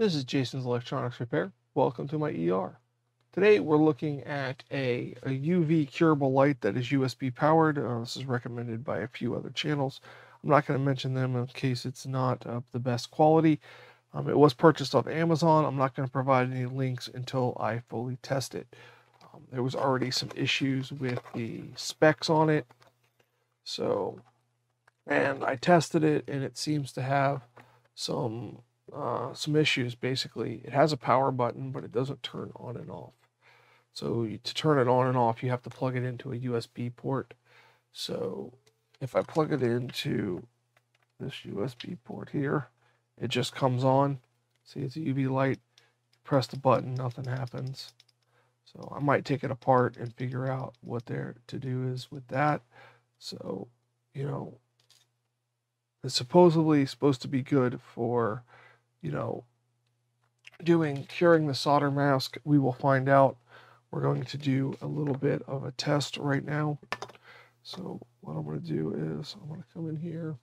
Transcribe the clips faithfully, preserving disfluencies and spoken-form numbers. This is Jason's Electronics Repair. Welcome to my E R. Today we're looking at a, a U V curable light that is U S B powered. Uh, this is recommended by a few other channels. I'm not going to mention them in case it's not of the best quality. Um, it was purchased off Amazon. I'm not going to provide any links until I fully test it. Um, there was already some issues with the specs on it. So, and I tested it and it seems to have some, uh, some issues. Basically, it has a power button, but it doesn't turn on and off. So to turn it on and off, you have to plug it into a U S B port. So if I plug it into this U S B port here, it just comes on. See, it's a U V light. Press the button, nothing happens. So I might take it apart and figure out what there to do is with that. So, you know, it's supposedly supposed to be good for, you know, doing, curing the solder mask. We will find out. We're going to do a little bit of a test right now. So what I'm going to do is I'm going to come in here,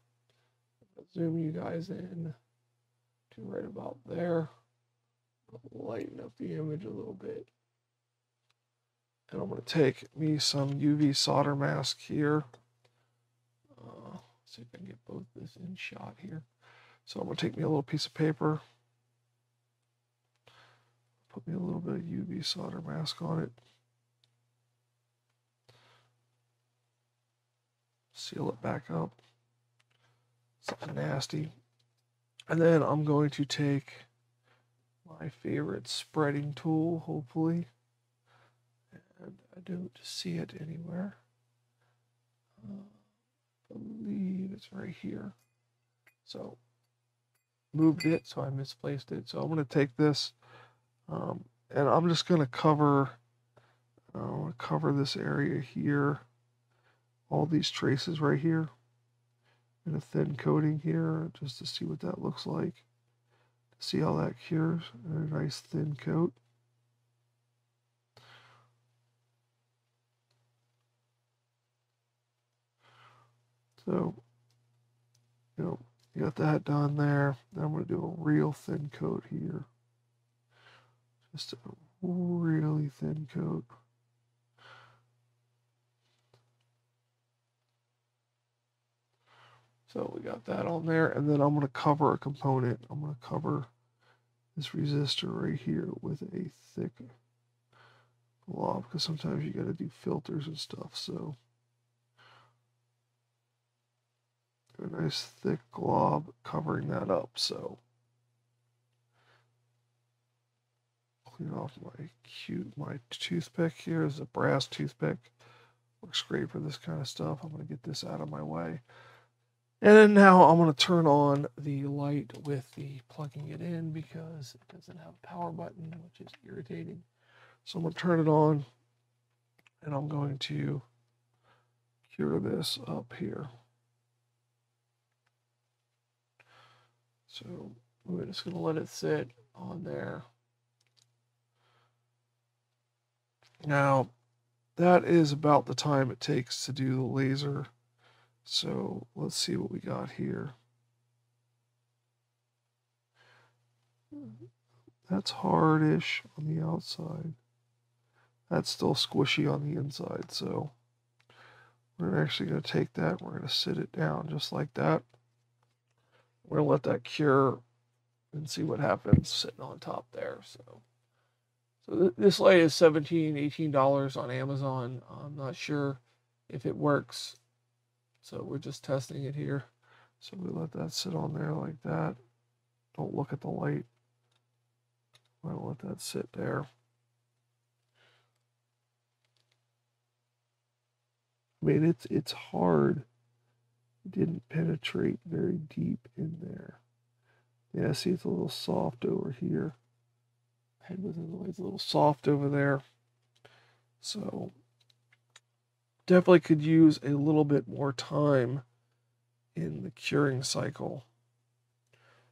zoom you guys in to right about there, lighten up the image a little bit. And I'm going to take me some U V solder mask here. Uh, see if I can get both this in shot here. So I'm going to take me a little piece of paper, put me a little bit of U V solder mask on it, seal it back up. Something nasty. And then I'm going to take my favorite spreading tool, hopefully. And I don't see it anywhere. Uh, I believe it's right here. So moved it, so I misplaced it. So I'm going to take this, um, and I'm just going to cover, uh, I'm going to cover this area here, all these traces right here, and a thin coating here, just to see what that looks like. See how that cures, and a nice thin coat. So, you know, you got that done there. Then I'm going to do a real thin coat here. Just a really thin coat. So we got that on there, and then I'm going to cover a component. I'm going to cover this resistor right here with a thick glob, because sometimes you got to do filters and stuff. So a nice thick glob covering that up. So clean off my cute my toothpick here. This is a brass toothpick. Works great for this kind of stuff. I'm going to get this out of my way. And then now I'm going to turn on the light with the plugging it in, because it doesn't have a power button, which is irritating. So I'm going to turn it on, and I'm going to cure this up here. So we're just going to let it sit on there. Now, that is about the time it takes to do the laser. So let's see what we got here. That's hardish on the outside. That's still squishy on the inside. So we're actually going to take that. We're going to sit it down just like that. We're going to let that cure and see what happens sitting on top there. So, so th this light is seventeen, eighteen dollars on Amazon. I'm not sure if it works. So we're just testing it here. So we let that sit on there like that. Don't look at the light. I'm gonna let that sit there. I mean, it's it's hard. It didn't penetrate very deep in there. Yeah, see, it's a little soft over here. Head was always a little soft over there. So definitely could use a little bit more time in the curing cycle.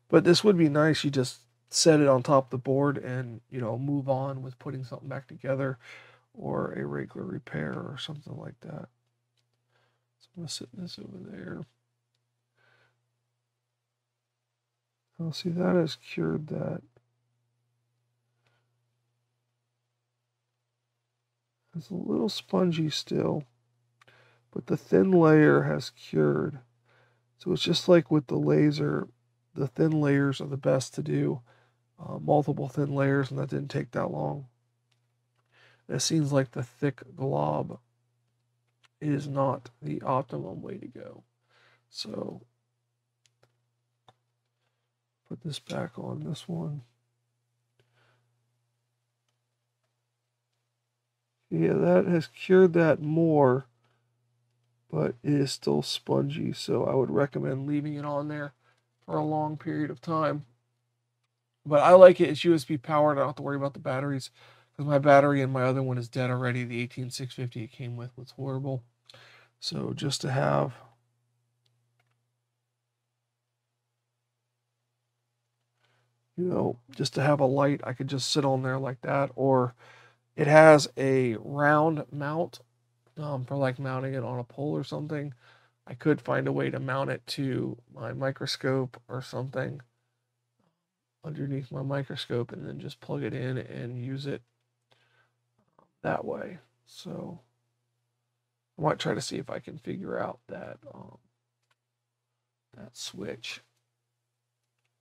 But this would be nice. You just set it on top of the board and, you know, move on with putting something back together, or a regular repair or something like that. So I'm going to sit this over there. Oh, see, that has cured that. It's a little spongy still, but the thin layer has cured. So it's just like with the laser, the thin layers are the best to do. Uh, multiple thin layers, and that didn't take that long. It seems like the thick glob is not the optimum way to go. So put this back on this one. Yeah, that has cured that more, but it is still spongy, so I would recommend leaving it on there for a long period of time. But I like it. It's U S B powered. I don't have to worry about the batteries because my battery in my other one is dead already. The eighteen six fifty it came with was horrible. So just to have you know, just to have a light, I could just sit on there like that, or it has a round mount um, for like mounting it on a pole or something. I could find a way to mount it to my microscope or something underneath my microscope and then just plug it in and use it that way. So I might try to see if I can figure out that, um, that switch.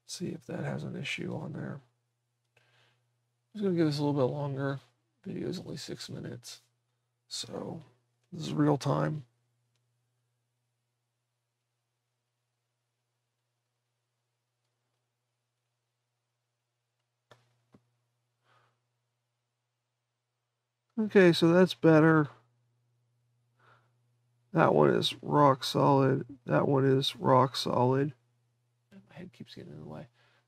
See if that has an issue on there. I'm just gonna give this a little bit longer. Video is only six minutes. So this is real time. Okay, so that's better. That one is rock solid. That one is rock solid. My head keeps getting in the way.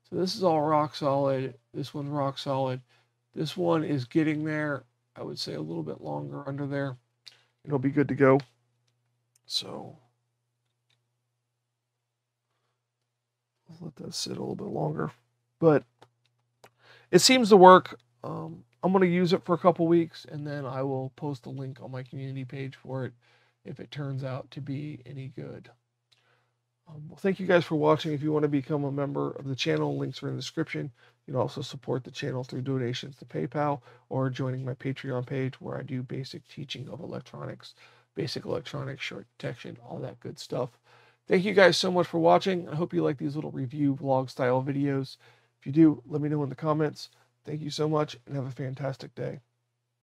So this is all rock solid. This one's rock solid. This one is getting there. I would say a little bit longer under there. It'll be good to go. So I'll let that sit a little bit longer. But it seems to work. Um, I'm going to use it for a couple weeks, and then I will post a link on my community page for it if it turns out to be any good. Um, well, thank you guys for watching. If you want to become a member of the channel, links are in the description. You can also support the channel through donations to PayPal or joining my Patreon page where I do basic teaching of electronics, basic electronics, short detection, all that good stuff. Thank you guys so much for watching. I hope you like these little review vlog style videos. If you do, let me know in the comments. Thank you so much and have a fantastic day.